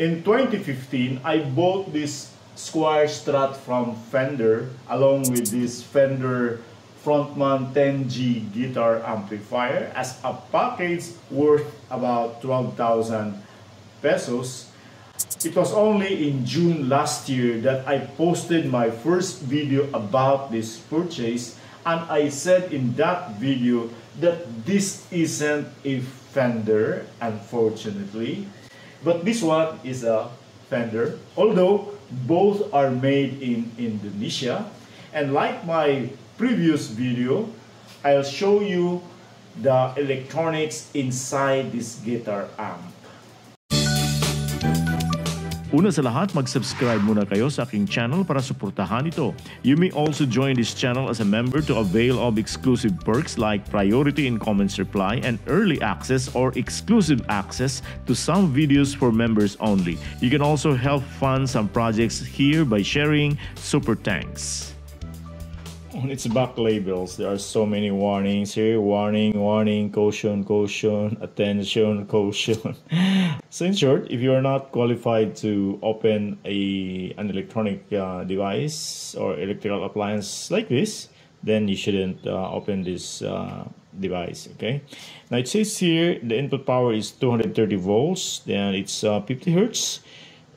In 2015, I bought this Squier Strat from Fender along with this Fender Frontman 10G guitar amplifier as a package worth about 12,000 pesos. It was only in June last year that I posted my first video about this purchase, and I said in that video that this isn't a Fender, unfortunately, but this one is a Fender, although both are made in Indonesia. And like my previous video, I'll show you the electronics inside this guitar amp. Una sa lahat, mag-subscribe muna kayo sa aking channel para suportahan ito. You may also join this channel as a member to avail of exclusive perks like priority in comments reply and early access or exclusive access to some videos for members only. You can also help fund some projects here by sharing super thanks. On its back labels, there are so many warnings here. Warning, warning, caution, caution, attention, caution. So in short, if you are not qualified to open an electronic device or electrical appliance like this, then you shouldn't open this device, okay? Now it says here the input power is 230 volts, then it's 50 hertz,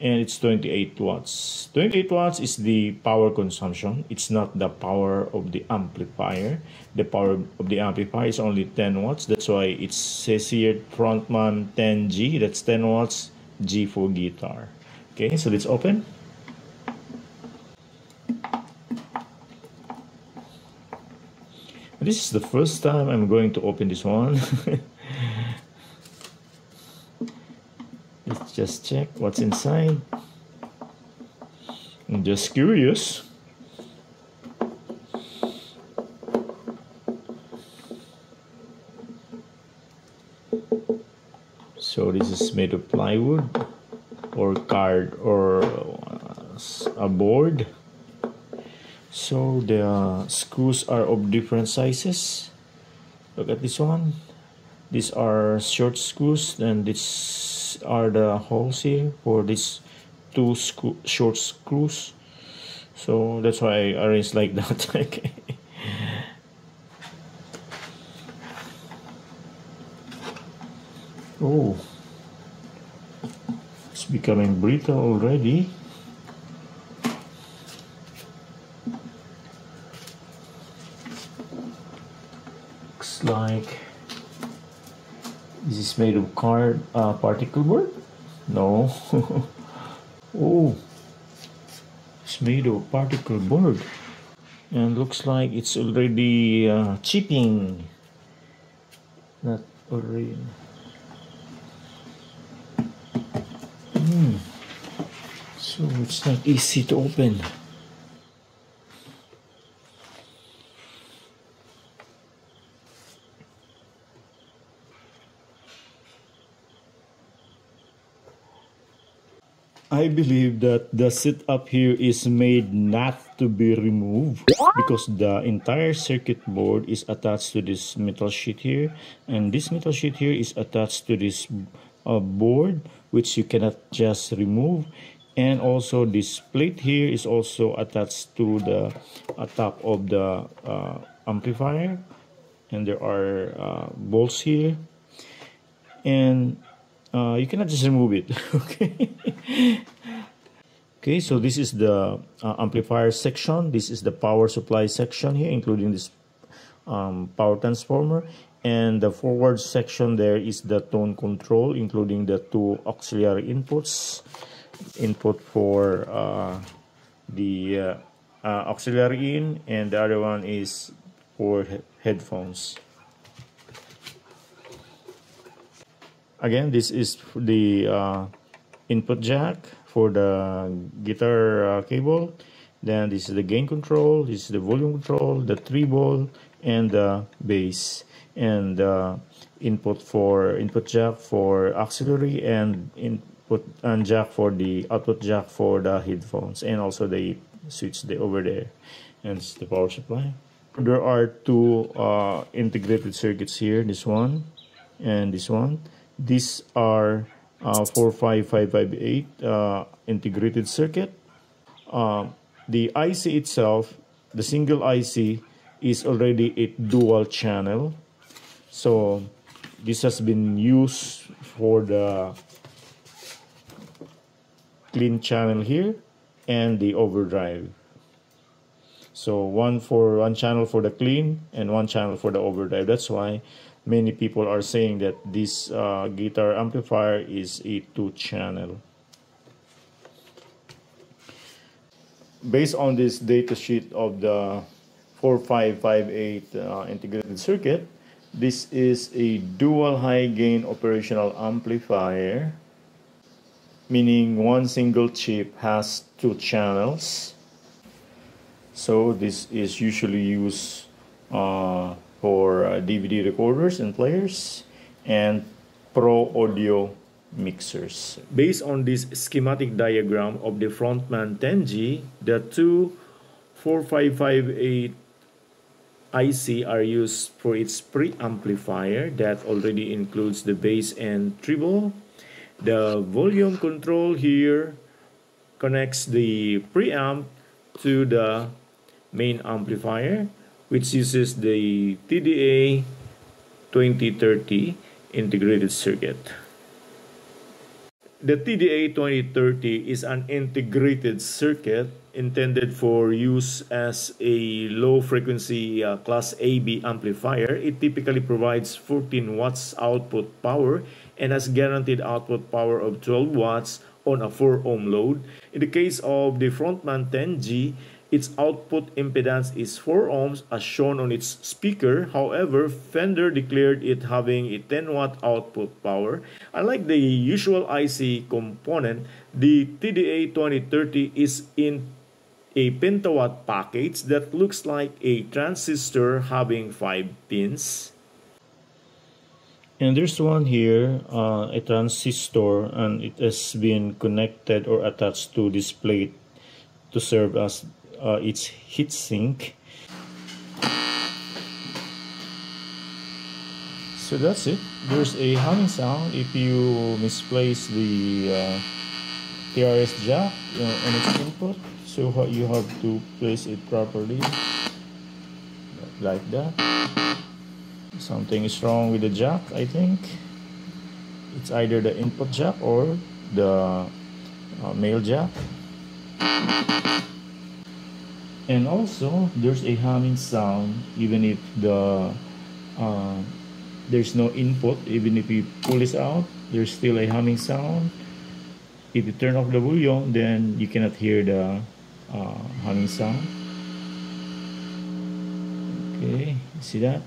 and it's 28 watts. 28 watts is the power consumption. It's not the power of the amplifier. The power of the amplifier is only 10 watts. That's why it says here Frontman 10G. That's 10 watts, G for guitar. Okay, so let's open. This is the first time I'm going to open this one. Let's just check what's inside. I'm just curious. So this is made of plywood or card or a board. So the screws are of different sizes. Look at this one. These are short screws, and this are the holes here for these two short screws. So that's why I arranged like that. Okay. Oh, it's becoming brittle already. Looks like this is made of card particle board? No. Oh, it's made of particle board, and looks like it's already chipping. Not already. So it's not easy to open. I believe that the setup here is made not to be removed because the entire circuit board is attached to this metal sheet here, and this metal sheet here is attached to this board, which you cannot just remove, and also this plate here is also attached to the top of the amplifier, and there are bolts here, and you cannot just remove it. Okay. Okay, so this is the amplifier section. This is the power supply section here, including this power transformer, and the forward section there is the tone control, including the two auxiliary inputs, input for the auxiliary in, and the other one is for headphones. Again, this is the input jack for the guitar cable. Then this is the gain control, this is the volume control, the treble, and the bass. And input jack for auxiliary, and input and jack for the output jack for the headphones, and also the switch over there. And it's the power supply. There are two integrated circuits here, this one and this one. These are 45558 integrated circuit. The IC itself, the single IC, is already a dual channel. So this has been used for the clean channel here and the overdrive. So one channel for the clean and one channel for the overdrive. That's why many people are saying that this guitar amplifier is a two-channel. Based on this data sheet of the 4558 integrated circuit, this is a dual high-gain operational amplifier, meaning one single chip has two channels. So this is usually used for DVD recorders and players and pro audio mixers. Based on this schematic diagram of the Frontman 10G, the two 4558 IC are used for its pre-amplifier that already includes the bass and treble. The volume control here connects the preamp to the main amplifier, which uses the TDA 2030 integrated circuit. The TDA 2030 is an integrated circuit intended for use as a low-frequency Class AB amplifier. It typically provides 14 watts output power and has guaranteed output power of 12 watts on a 4-ohm load. In the case of the Frontman 10G, its output impedance is 4 ohms as shown on its speaker. However, Fender declared it having a 10-watt output power. Unlike the usual IC component, the TDA 2030 is in a pentawatt package that looks like a transistor having 5 pins. And there's one here, a transistor, and it has been connected or attached to this plate to serve as its heatsink. So that's it. There's a humming sound if you misplace the TRS jack on its input. So you have to place it properly, like that. Something is wrong with the jack, I think. It's either the input jack or the male jack. And also, there's a humming sound even if the there's no input. Even if you pull this out, there's still a humming sound. If you turn off the volume, then you cannot hear the humming sound. Okay, see that?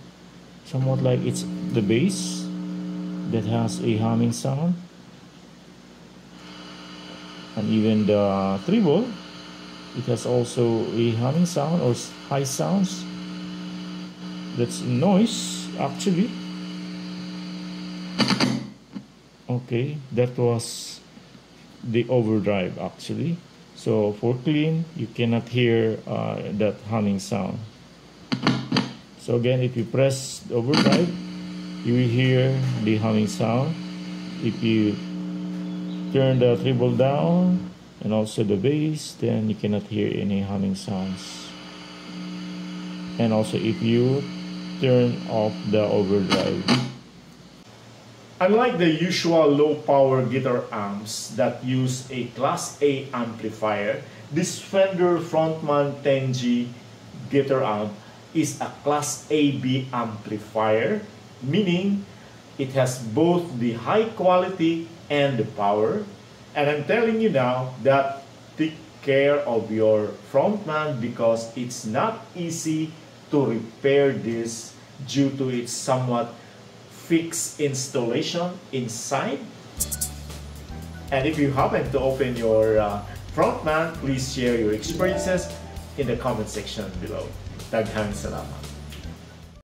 Somewhat like it's the bass that has a humming sound. And even the treble, it has also a humming sound or high sounds. That's noise, actually. Okay, that was the overdrive, actually. So for clean, you cannot hear that humming sound. So again, if you press overdrive, you will hear the humming sound. If you turn the treble down, and also the bass, then you cannot hear any humming sounds. And also if you turn off the overdrive. Unlike the usual low-power guitar amps that use a Class A amplifier, this Fender Frontman 10G guitar amp is a Class AB amplifier, meaning it has both the high quality and the power. And I'm telling you now that take care of your Frontman because it's not easy to repair this due to its somewhat fixed installation inside. And if you happen to open your Frontman, please share your experiences in the comment section below. Daghang salamat.